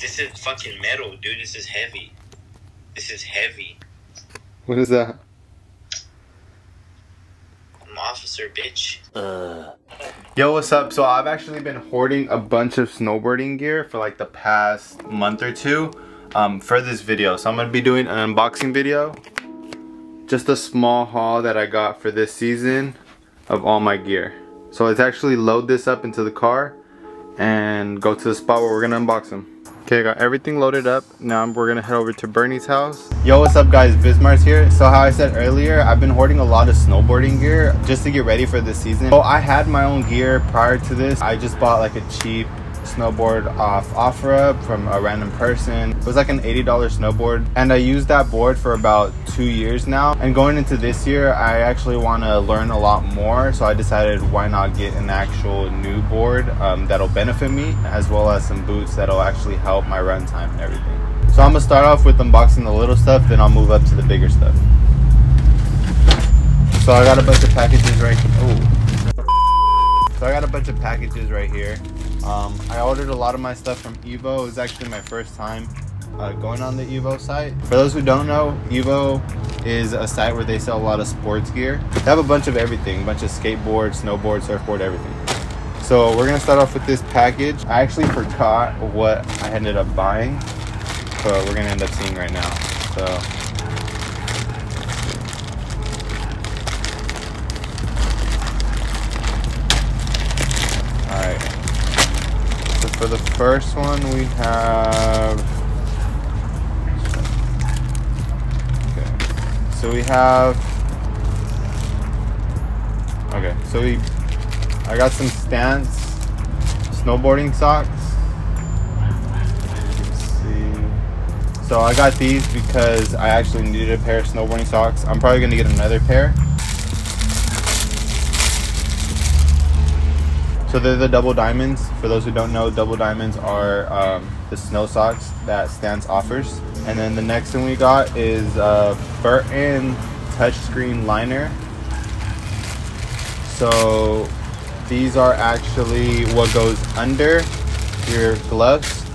This is fucking metal, dude. This is heavy. This is heavy. What is that? I'm officer, bitch. Yo, what's up? So I've actually been hoarding a bunch of snowboarding gear for like the past month or two for this video. So I'm gonna be doing an unboxing video. Just a small haul that I got for this season of all my gear. So let's actually load this up into the car and go to the spot where we're gonna unbox them. Okay, I got everything loaded up. Now we're gonna head over to Bernie's house. Yo, what's up guys, Vismarrs here. So how I said earlier, I've been hoarding a lot of snowboarding gear just to get ready for this season. So I had my own gear prior to this. I just bought like a cheap snowboard off OfferUp from a random person. It was like an $80 snowboard, and I used that board for about 2 years now. And going into this year, I actually want to learn a lot more, so I decided why not get an actual new board that'll benefit me, as well as some boots that'll actually help my run time and everything. So I'm gonna start off with unboxing the little stuff, then I'll move up to the bigger stuff. So I got a bunch of packages right here. So I got a bunch of packages right here. I ordered a lot of my stuff from Evo. It was actually my first time going on the Evo site. For those who don't know, Evo is a site where they sell a lot of sports gear. They have a bunch of everything, a bunch of skateboard, snowboard, surfboard, everything. So we're gonna start off with this package. I actually forgot what I ended up buying, but we're gonna end up seeing right now. So. For the first one, we have, okay, so we have, okay, so we, I got some Stance snowboarding socks. Let's see. So I got these because I actually needed a pair of snowboarding socks. I'm probably gonna get another pair. So they're the Double Diamonds. For those who don't know, Double Diamonds are the snow socks that Stance offers. And then the next thing we got is Burton touchscreen liner. So these are actually what goes under your gloves.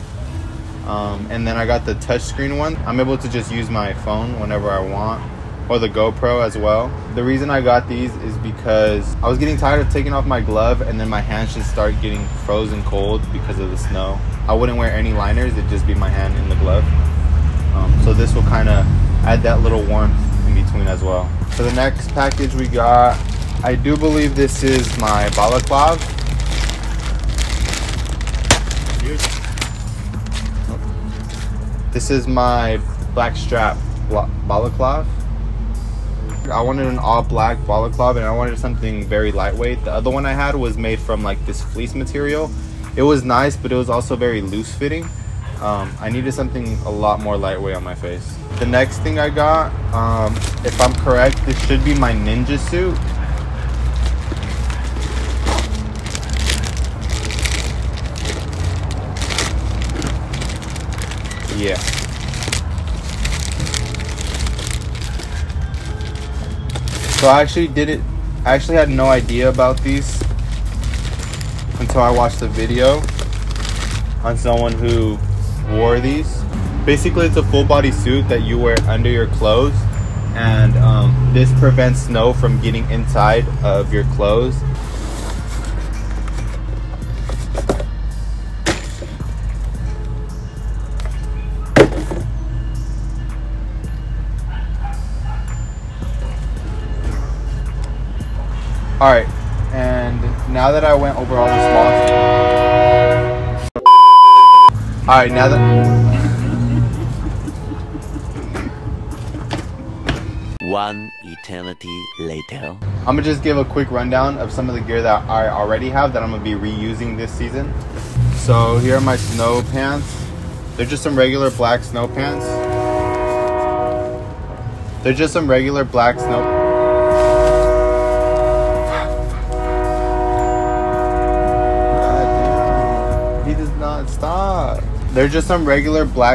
And then I got the touchscreen one. I'm able to just use my phone whenever I want, or the GoPro as well. The reason I got these is because I was getting tired of taking off my glove and then my hands just start getting frozen cold because of the snow. I wouldn't wear any liners, it'd just be my hand in the glove. So this will kind of add that little warmth in between as well. For the next package we got, I do believe this is my balaclava. This is my Blackstrap balaclava. I wanted an all black balaclava and I wanted something very lightweight. The other one I had was made from like this fleece material. It was nice, but it was also very loose fitting. I needed something a lot more lightweight on my face. The next thing I got, if I'm correct, this should be my ninja suit. Yeah. So I actually had no idea about these until I watched a video on someone who wore these. Basically, it's a full body suit that you wear under your clothes, and this prevents snow from getting inside of your clothes. Alright, and now that I went over all the small. Alright, now that. One eternity later. I'm gonna just give a quick rundown of some of the gear that I already have that I'm gonna be reusing this season. So here are my snow pants. They're just some regular black snow pants. They're just some regular black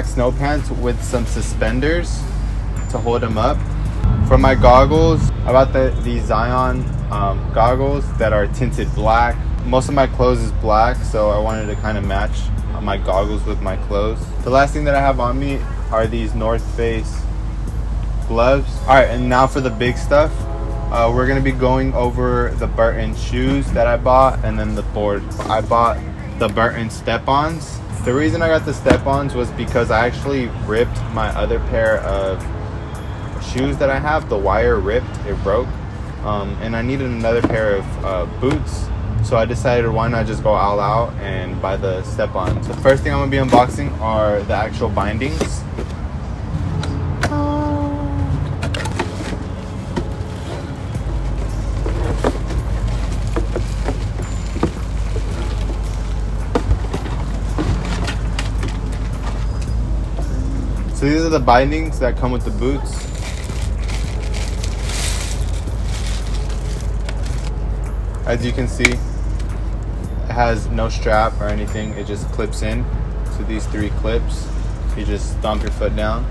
snow pants with some suspenders to hold them up. For my goggles, I got the Zion goggles that are tinted black. Most of my clothes is black, so I wanted to kind of match my goggles with my clothes. The last thing that I have on me are these North Face gloves. All right, and now for the big stuff. We're gonna be going over the Burton shoes that I bought, and then the boards. I bought the Burton Step Ons. The reason I got the Step Ons was because I actually ripped my other pair of shoes that I have. The wire ripped, it broke, and I needed another pair of boots. So I decided, why not just go all out and buy the Step Ons. The first thing I'm gonna be unboxing are the actual bindings. So these are the bindings that come with the boots. As you can see, it has no strap or anything. It just clips in to these three clips. You just stomp your foot down.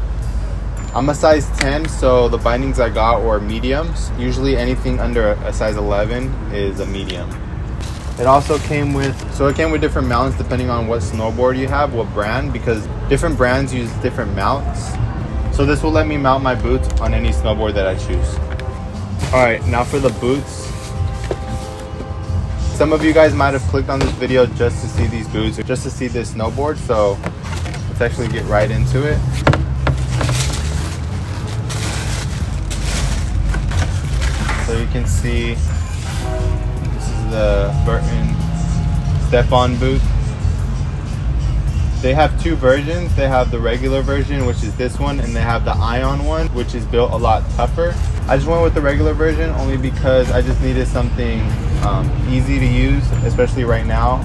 I'm a size 10, so the bindings I got were mediums. Usually anything under a size 11 is a medium. It also came with, so it came with different mounts depending on what snowboard you have, what brand, because different brands use different mounts. So this will let me mount my boots on any snowboard that I choose. All right, now for the boots. Some of you guys might have clicked on this video just to see these boots or just to see this snowboard. So let's actually get right into it. So you can see, the Burton Step On boot. They have two versions. They have the regular version, which is this one, and they have the Ion one, which is built a lot tougher. I just went with the regular version only because I just needed something easy to use, especially right now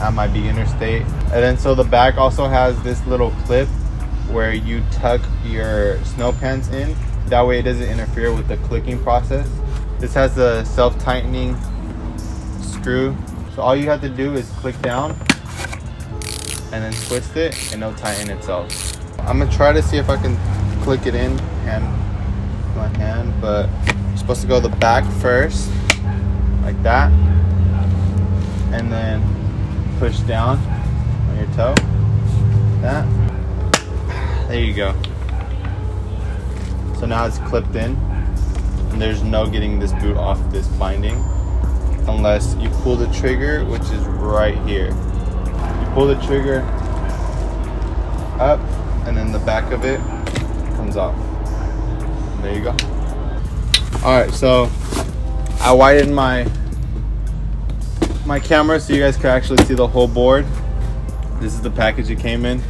at my beginner state. And then so the back also has this little clip where you tuck your snow pants in. That way it doesn't interfere with the clicking process. This has the self-tightening screw, so all you have to do is click down and then twist it and it'll tighten itself. I'm gonna try to see if I can click it in my hand, but I'm supposed to go the back first like that and then push down on your toe like that. There you go. So now it's clipped in and there's no getting this boot off this binding unless you pull the trigger, which is right here. You pull the trigger up and then the back of it comes off. There you go. All right, so I widened my camera so you guys could actually see the whole board. This is the package it came in.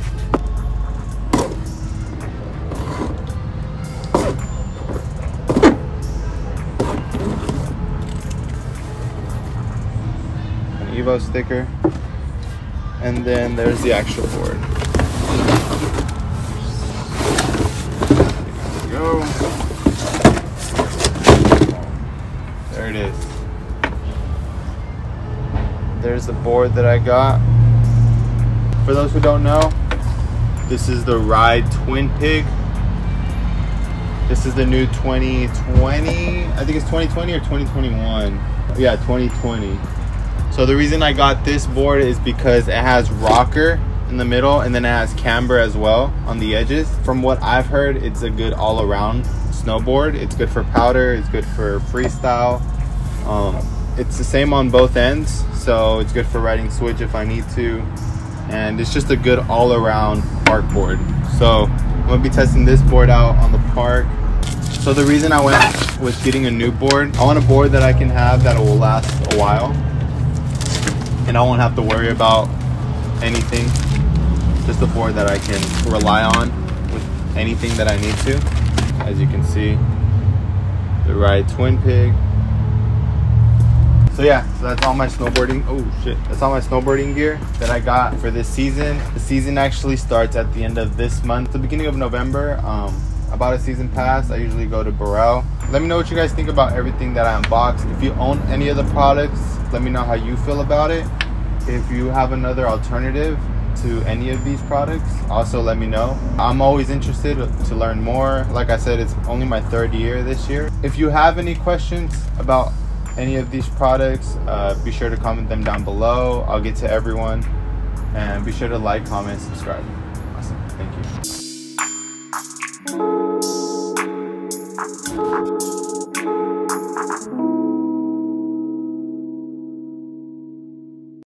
Evo sticker, and then there's the actual board. There we go. There it is. There's the board that I got. For those who don't know, this is the Ride Twin Pig. This is the new 2020. I think it's 2020 or 2021. Yeah, 2020. So the reason I got this board is because it has rocker in the middle and then it has camber as well on the edges. From what I've heard, it's a good all-around snowboard. It's good for powder, it's good for freestyle. It's the same on both ends, so it's good for riding switch if I need to. And it's just a good all-around park board. So I'm gonna be testing this board out on the park. So the reason I went with getting a new board, I want a board that I can have that will last a while. And I won't have to worry about anything. Just a board that I can rely on with anything that I need to. As you can see, the Ride Twin Pig. So yeah, so that's all my snowboarding. Oh shit, that's all my snowboarding gear that I got for this season. The season actually starts at the end of this month, the beginning of November. I bought a season pass. I usually go to Burrell. Let me know what you guys think about everything that I unboxed. If you own any of the products, let me know how you feel about it. If you have another alternative to any of these products, also let me know. I'm always interested to learn more. Like I said, it's only my third year this year. If you have any questions about any of these products, be sure to comment them down below. I'll get to everyone. And be sure to like, comment, subscribe. Awesome. Thank you.